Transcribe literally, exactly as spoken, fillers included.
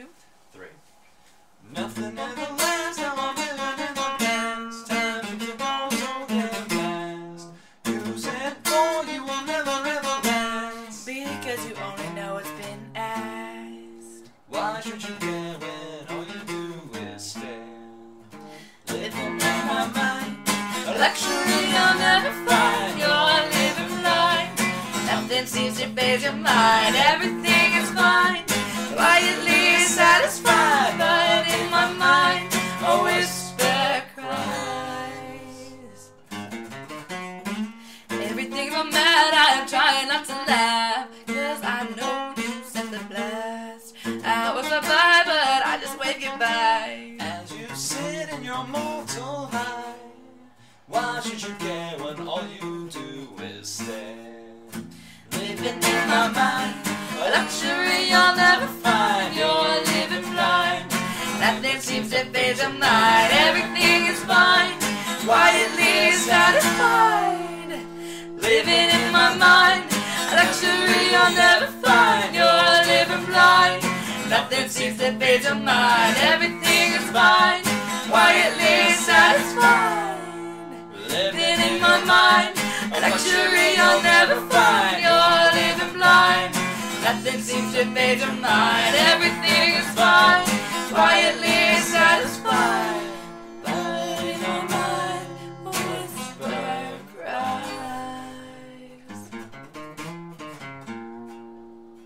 two, three. Nothing ever lasts, now I'm living in the past. Time to give all so damn fast. You said, oh, you will never ever last. Because you only know what's been asked. Why should you care when all you do is stare? Living in my mind, a luxury I'll never find. You're living blind. Nothing seems to phase your mind. Everything is fine. Quietly satisfied, but in my mind, a whisper cries. Everything I'm mad, I'm trying not to laugh, cause I know you sent the blast. I was a bye, but I just wave goodbye. As you sit in your mortal high, why should you care when all you do is stare? Living in my mind, a luxury you'll never find. You're living blind. Nothing seems to phase your mind. Everything is fine. Quietly satisfied. Living in my mind, a luxury you'll never find. You're living blind. Nothing seems to phase your mind. Everything is fine. Quietly satisfied. Living in my mind, a luxury you'll never find. You're living blind. Nothing seems to fade your mind. Everything is fine.